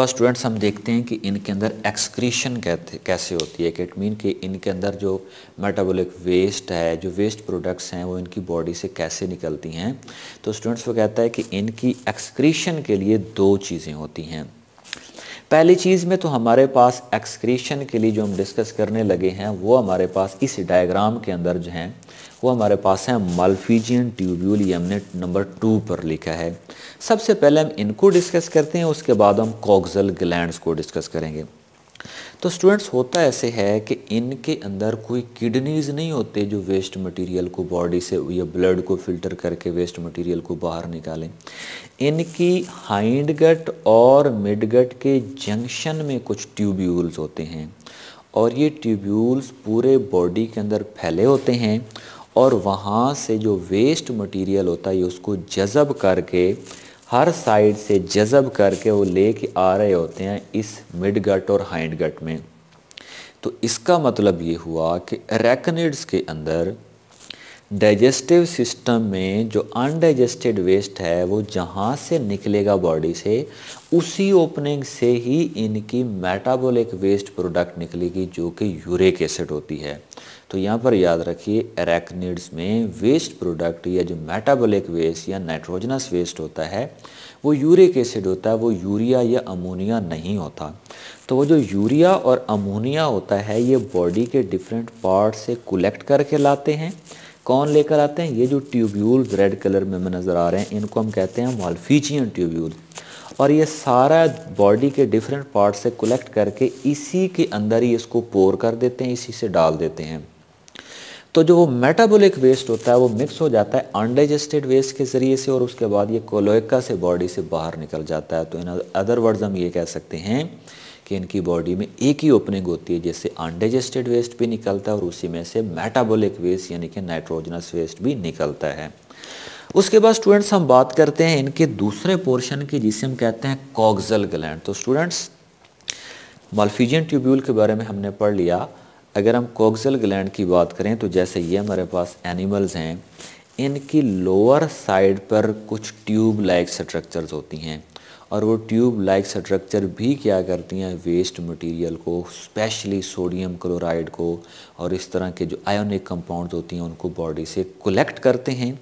तो स्टूडेंट्स हम देखते हैं कि इनके अंदर एक्सक्रीशन कैसे होती है। इट मीन कि इनके अंदर जो मेटाबॉलिक वेस्ट है, जो वेस्ट प्रोडक्ट्स हैं, वो इनकी बॉडी से कैसे निकलती हैं। तो स्टूडेंट्स वो कहता है कि इनकी एक्सक्रीशन के लिए दो चीज़ें होती हैं। पहली चीज़ में तो हमारे पास एक्सक्रीशन के लिए जो हम डिस्कस करने लगे हैं वो हमारे पास इस डायग्राम के अंदर जो हैं वो हमारे पास हैं मालपीजियन ट्यूब्यूल। ये हमने नंबर 2 पर लिखा है। सबसे पहले हम इनको डिस्कस करते हैं, उसके बाद हम कॉक्सल ग्लैंड्स को डिस्कस करेंगे। तो स्टूडेंट्स होता ऐसे है कि इनके अंदर कोई किडनीज़ नहीं होते जो वेस्ट मटेरियल को बॉडी से या ब्लड को फ़िल्टर करके वेस्ट मटेरियल को बाहर निकालें। इनकी हाइंड गट और मिड गट के जंक्शन में कुछ ट्यूब्यूल्स होते हैं और ये ट्यूब्यूल्स पूरे बॉडी के अंदर फैले होते हैं और वहाँ से जो वेस्ट मटेरियल होता है उसको जज़ब करके हर साइड से जज़ब करके वो ले के आ रहे होते हैं इस मिड गट और हाइंड गट में। तो इसका मतलब ये हुआ कि अरैकनिड्स के अंदर डाइजेस्टिव सिस्टम में जो अनडाइजेस्टेड वेस्ट है वो जहाँ से निकलेगा बॉडी से, उसी ओपनिंग से ही इनकी मेटाबॉलिक वेस्ट प्रोडक्ट निकलेगी जो कि यूरिक एसिड होती है। तो यहाँ पर याद रखिए अरैकनिड्स में वेस्ट प्रोडक्ट या जो मेटाबॉलिक वेस्ट या नाइट्रोजनस वेस्ट होता है वो यूरिक एसिड होता है, वो यूरिया या अमोनिया नहीं होता। तो वो जो यूरिया और अमोनिया होता है ये बॉडी के डिफरेंट पार्ट से कलेक्ट करके लाते हैं। कौन लेकर आते हैं? ये जो ट्यूब्यूल रेड कलर में नज़र आ रहे हैं इनको हम कहते हैं मालपीजियन ट्यूब्यूल और ये सारा बॉडी के डिफरेंट पार्ट से कलेक्ट करके इसी के अंदर ही इसको पोर कर देते हैं, इसी से डाल देते हैं। तो जो वो मेटाबॉलिक वेस्ट होता है वो मिक्स हो जाता है अनडाइजेस्टेड वेस्ट के ज़रिए से और उसके बाद ये कोलोएका से बॉडी से बाहर निकल जाता है। तो इन अदर वर्ड्स हम ये कह सकते हैं कि इनकी बॉडी में एक ही ओपनिंग होती है जिससे अनडाइजेस्टेड वेस्ट भी निकलता है और उसी में से मेटाबॉलिक वेस्ट यानी कि नाइट्रोजनस वेस्ट भी निकलता है। उसके बाद स्टूडेंट्स हम बात करते हैं इनके दूसरे पोर्शन की जिसे हम कहते हैं कॉक्सल ग्लैंड। तो स्टूडेंट्स मालपीजियन ट्यूब्यूल के बारे में हमने पढ़ लिया। अगर हम कॉक्सल ग्लैंड की बात करें तो जैसे ये हमारे पास एनिमल्स हैं, इनकी लोअर साइड पर कुछ ट्यूब लाइक स्ट्रक्चर्स होती हैं और वो ट्यूब लाइक स्ट्रक्चर भी क्या करती हैं, वेस्ट मटेरियल को स्पेशली सोडियम क्लोराइड को और इस तरह के जो आयोनिक कंपाउंड्स होती हैं उनको बॉडी से कलेक्ट करते हैं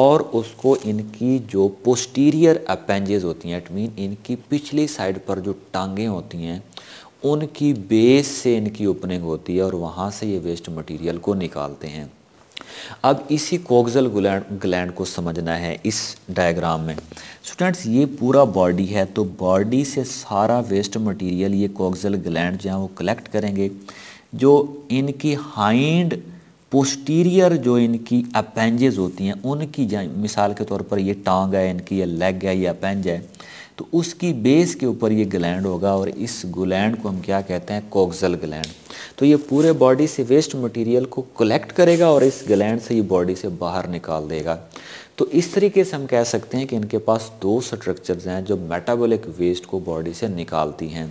और उसको इनकी जो पोस्टीरियर अपेंजेस होती हैं, इट मीन इनकी पिछली साइड पर जो टांगें होती हैं उनकी बेस से इनकी ओपनिंग होती है और वहाँ से ये वेस्ट मटेरियल को निकालते हैं। अब इसी कॉक्सल ग्लैंड को समझना है इस डायग्राम में। स्टूडेंट्स ये पूरा बॉडी है तो बॉडी से सारा वेस्ट मटेरियल ये कॉक्सल ग्लैंड जहाँ वो कलेक्ट करेंगे। जो इनकी हाइंड पोस्टीरियर जो इनकी अपेंजेस होती हैं उनकी मिसाल के तौर पर ये टांग है इनकी, ये लेग है, ये अपेंज है, तो उसकी बेस के ऊपर ये ग्लैंड होगा और इस ग्लैंड को हम क्या कहते हैं, कॉक्सल ग्लैंड। तो ये पूरे बॉडी से वेस्ट मटेरियल को कलेक्ट करेगा और इस ग्लैंड से ये बॉडी से बाहर निकाल देगा। तो इस तरीके से हम कह सकते हैं कि इनके पास 2 स्ट्रक्चर्स हैं जो मेटाबॉलिक वेस्ट को बॉडी से निकालती हैं।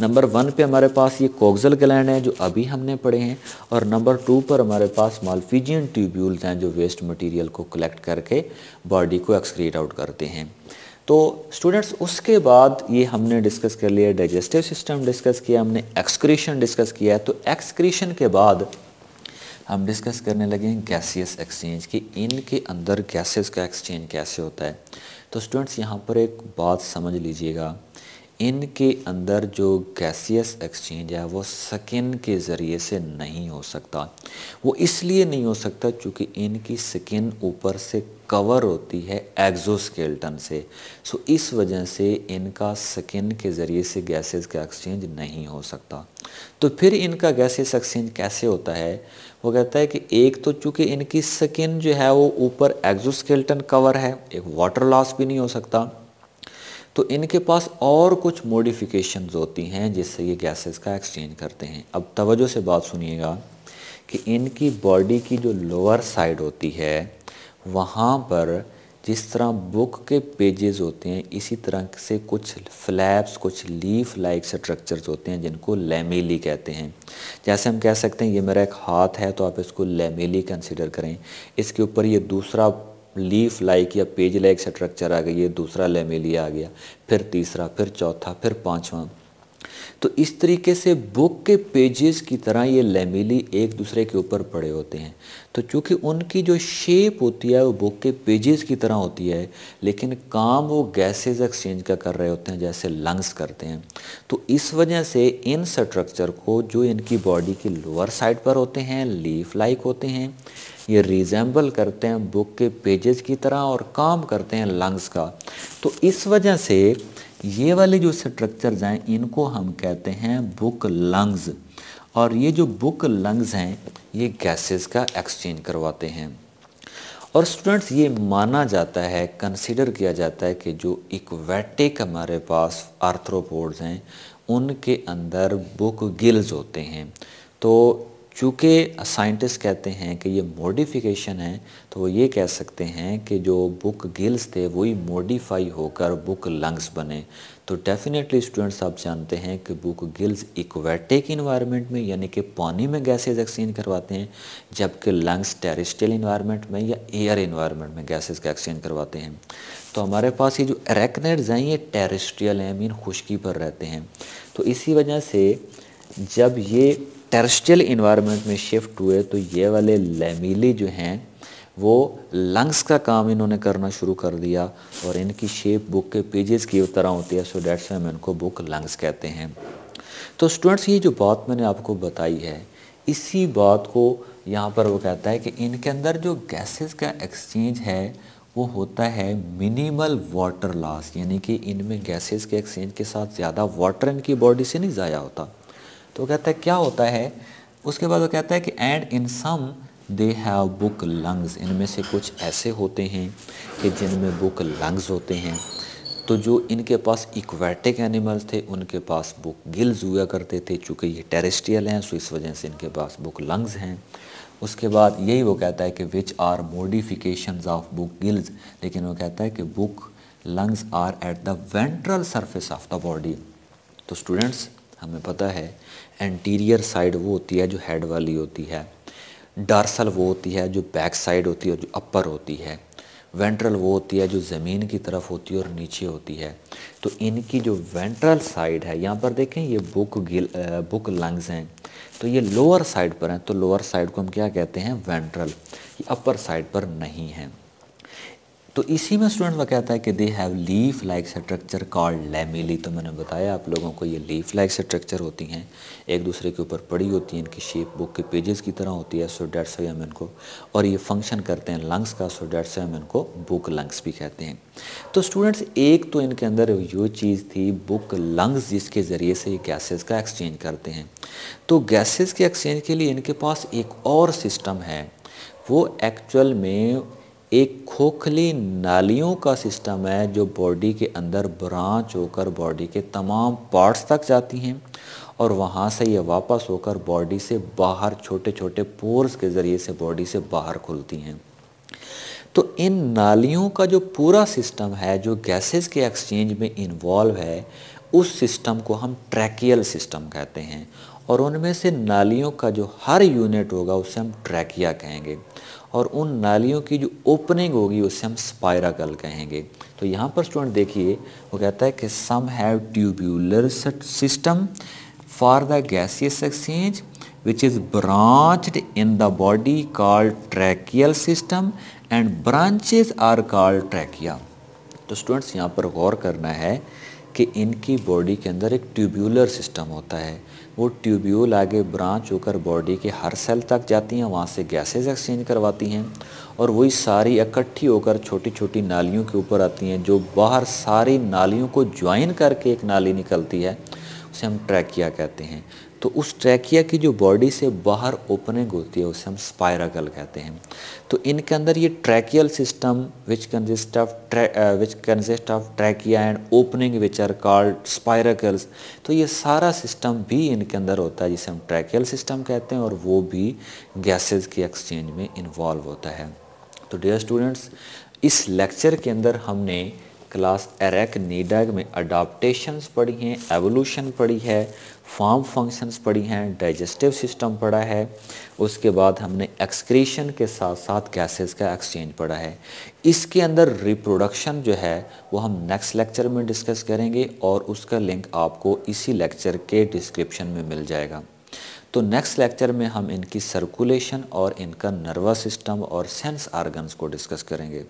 नंबर 1 पे हमारे पास ये कॉक्सल ग्लैंड है जो अभी हमने पढ़े हैं और नंबर 2 पर हमारे पास मालपीजियन ट्यूब्यूल्स हैं जो वेस्ट मटेरियल को कलेक्ट करके बॉडी को एक्सक्रीट आउट करते हैं। तो स्टूडेंट्स उसके बाद ये हमने डिस्कस कर लिया, डाइजेस्टिव सिस्टम डिस्कस किया हमने, एक्सक्रीशन डिस्कस किया है। तो एक्सक्रीशन के बाद हम डिस्कस करने लगे हैं गैसियस एक्सचेंज कि इनके अंदर गैसेस का एक्सचेंज कैसे होता है। तो स्टूडेंट्स यहाँ पर एक बात समझ लीजिएगा, इनके अंदर जो गैसियस एक्सचेंज है वो स्किन के ज़रिए से नहीं हो सकता। वो इसलिए नहीं हो सकता क्योंकि इनकी स्किन ऊपर से कवर होती है एग्जोस्केल्टन से। सो इस वजह से इनका स्किन के ज़रिए से गैसेस का एक्सचेंज नहीं हो सकता। तो फिर इनका गैसेस एक्सचेंज कैसे होता है? वो कहता है कि एक तो चूँकि इनकी स्किन जो है वो ऊपर एग्जोस्केल्टन कवर है, एक वाटर लॉस भी नहीं हो सकता। तो इनके पास और कुछ मॉडिफिकेशंस होती हैं जिससे ये गैसेस का एक्सचेंज करते हैं। अब तवज्जो से बात सुनिएगा कि इनकी बॉडी की जो लोअर साइड होती है वहाँ पर जिस तरह बुक के पेजेस होते हैं इसी तरह से कुछ फ्लैप्स, कुछ लीफ लाइक स्ट्रक्चर्स होते हैं जिनको लैमेली कहते हैं। जैसे हम कह सकते हैं ये मेरा एक हाथ है तो आप इसको लैमेली कंसिडर करें। इसके ऊपर ये दूसरा लीफ लाइक या पेज लाइक स्ट्रक्चर आ गई है, दूसरा लैमेली आ गया, फिर तीसरा, फिर चौथा, फिर पांचवा। तो इस तरीके से बुक के पेजेस की तरह ये लैमेली एक दूसरे के ऊपर पड़े होते हैं। तो चूँकि उनकी जो शेप होती है वो बुक के पेजेस की तरह होती है, लेकिन काम वो गैसेस एक्सचेंज का कर रहे होते हैं जैसे लंग्स करते हैं। तो इस वजह से इन स्ट्रक्चर को, जो इनकी बॉडी के लोअर साइड पर होते हैं, लीफ लाइक होते हैं, ये रिजेंबल करते हैं बुक के पेजेस की तरह और काम करते हैं लंग्स का। तो इस वजह से ये वाले जो स्ट्रक्चर्स हैं इनको हम कहते हैं बुक लंग्स। और ये जो बुक लंग्स हैं ये गैसेस का एक्सचेंज करवाते हैं। और स्टूडेंट्स ये माना जाता है, कंसीडर किया जाता है कि जो इक्वेटिक हमारे पास आर्थ्रोपोड्स हैं उनके अंदर बुक गिल्स होते हैं। तो चूँकि साइंटिस्ट कहते हैं कि ये मॉडिफिकेशन है, तो वो ये कह सकते हैं कि जो बुक गिल्स थे वही मॉडिफाई होकर बुक लंग्स बने। तो डेफिनेटली स्टूडेंट्स आप जानते हैं कि बुक गिल्स इक्वेटिक इन्वायरमेंट में यानी कि पानी में गैसेस एक्सचेंज करवाते हैं, जबकि लंग्स टेरेस्ट्रियल इन्वायरमेंट में या एयर इन्वायरमेंट में गैसेस का एक्सचेंज करवाते हैं। तो हमारे पास ये जो एरेक्निड्स हैं ये टेरेस्ट्रियल हैं, मीन खुश्की पर रहते हैं। तो इसी वजह से जब ये टेरेस्ट्रियल इन्वायरमेंट में शिफ्ट हुए तो ये वाले लैमेली जो हैं वो लंग्स का काम इन्होंने करना शुरू कर दिया और इनकी शेप बुक के पेजेस की तरह होती है। सो डेट्स वाई हम इनको बुक लंग्स कहते हैं। तो स्टूडेंट्स ये जो बात मैंने आपको बताई है इसी बात को यहाँ पर वो कहता है कि इनके अंदर जो गैसेस का एक्सचेंज है वो होता है मिनिमल वाटर लॉस, यानी कि इनमें गैसेस के एक्सचेंज के साथ ज़्यादा वाटर इनकी बॉडी से नहीं ज़ाया होता। तो कहता है क्या होता है, उसके बाद वो कहता है कि and in some they have book lungs, इनमें से कुछ ऐसे होते हैं कि जिनमें बुक लंग्स होते हैं। तो जो इनके पास इक्वेटिक एनिमल्स थे उनके पास बुक गिल्स हुआ करते थे, चूँकि ये टेरेस्ट्रियल हैं सो इस वजह से इनके पास बुक लंग्स हैं। उसके बाद यही वो कहता है कि which are modifications of book gills, लेकिन वो कहता है कि book lungs are at the ventral surface of the body. तो स्टूडेंट्स हमें पता है एंटीरियर साइड वो होती है जो हेड वाली होती है, डार्सल वो होती है जो बैक साइड होती है और जो अपर होती है, वेंट्रल वो होती है जो ज़मीन की तरफ होती है और नीचे होती है। तो इनकी जो वेंट्रल साइड है, यहाँ पर देखें ये बुक लंग्स हैं तो ये लोअर साइड पर हैं, तो लोअर साइड को हम क्या कहते हैं, वेंट्रल। ये अपर साइड पर नहीं है। तो इसी में स्टूडेंट का कहता है कि they have leaf like structure called lamellae. तो मैंने बताया आप लोगों को ये लीफ लाइक स्ट्रक्चर होती हैं, एक दूसरे के ऊपर पड़ी होती हैं, इनकी शेप बुक के पेजेस की तरह होती है। सो डेट्स वाई हम इनको, और ये फंक्शन करते हैं लंग्स का, सो डेट्स वाई हम इनको बुक लंग्स भी कहते हैं। तो स्टूडेंट्स एक तो इनके अंदर ये चीज़ थी बुक लंग्स जिसके ज़रिए से ये गैसेस का एक्सचेंज करते हैं। तो गैसेस के एक्सचेंज के लिए इनके पास एक और सिस्टम है, वो एक्चुअल में एक खोखली नालियों का सिस्टम है जो बॉडी के अंदर ब्रांच होकर बॉडी के तमाम पार्ट्स तक जाती हैं और वहाँ से ये वापस होकर बॉडी से बाहर छोटे छोटे पोर्स के ज़रिए से बॉडी से बाहर खुलती हैं। तो इन नालियों का जो पूरा सिस्टम है जो गैसेस के एक्सचेंज में इन्वॉल्व है उस सिस्टम को हम ट्रैकियल सिस्टम कहते हैं। और उनमें से नालियों का जो हर यूनिट होगा उसे हम ट्रैकिया कहेंगे और उन नालियों की जो ओपनिंग होगी उसे हम स्पाइराकल कहेंगे। तो यहाँ पर स्टूडेंट देखिए वो कहता है कि some have tubular system for the gaseous exchange which is branched in the body called tracheal system and branches are called trachea. तो स्टूडेंट्स यहाँ पर गौर करना है कि इनकी बॉडी के अंदर एक ट्यूब्यूलर सिस्टम होता है, वो ट्यूब्यूल आगे ब्रांच होकर बॉडी के हर सेल तक जाती हैं, वहाँ से गैसेस एक्सचेंज करवाती हैं और वही सारी इकट्ठी होकर छोटी छोटी नालियों के ऊपर आती हैं, जो बाहर सारी नालियों को ज्वाइन करके एक नाली निकलती है उसे हम ट्रैकिया कहते हैं। तो उस ट्रैकिया की जो बॉडी से बाहर ओपनिंग होती है उसे हम स्पाइराकल कहते हैं। तो इनके अंदर ये tracheal system which consist of trachea and opening which are called spiracles, तो ये सारा सिस्टम भी इनके अंदर होता है जिसे हम ट्रैकियल सिस्टम कहते हैं और वो भी गैसेस के एक्सचेंज में इन्वॉल्व होता है। तो डियर स्टूडेंट्स इस लेक्चर के अंदर हमने क्लास एरेकनीडा में अडाप्टेशंस पढ़ी हैं, एवोल्यूशन पढ़ी है, फॉर्म फंक्शंस पढ़ी हैं, डाइजेस्टिव सिस्टम पढ़ा है, उसके बाद हमने एक्सक्रीशन के साथ साथ गैसेस का एक्सचेंज पढ़ा है। इसके अंदर रिप्रोडक्शन जो है वो हम नेक्स्ट लेक्चर में डिस्कस करेंगे और उसका लिंक आपको इसी लेक्चर के डिस्क्रिप्शन में मिल जाएगा। तो नेक्स्ट लेक्चर में हम इनकी सर्कुलेशन और इनका नर्वस सिस्टम और सेंस आर्गन्स को डिस्कस करेंगे।